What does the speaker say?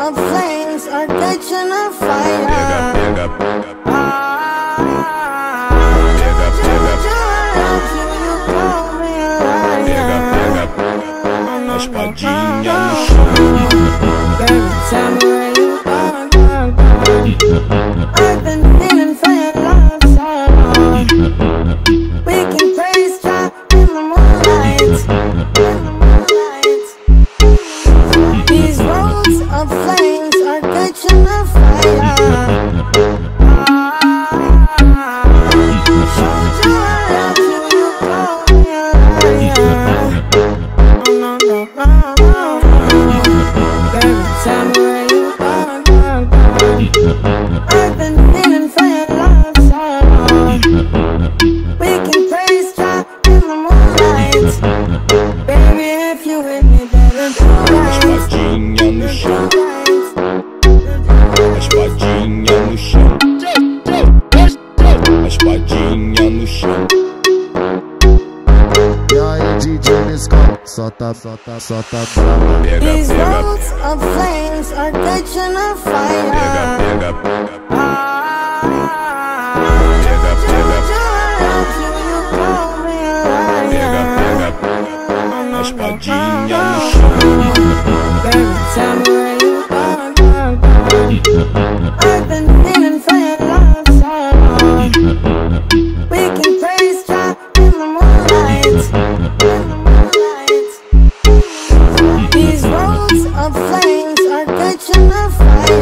our flames are catching on fire. Big up, big up, big up. I've been feeling for your love so long. We can praise Jah in the moonlight. These roads of flames are catching a fire. I've been feeling for your love so long. We can praise Jah in the moonlight. Baby, if you with me, better do right. It's my Jing on the show. It's my Jing on the show. It's my Jing on the show. Yeah, DJ Disco. Sota, sota, sota, sota. These roads of flames are catching a fire. I've been feeling for your love so long. We can praise Jah in the moonlight. These roads of flames are catching a fire.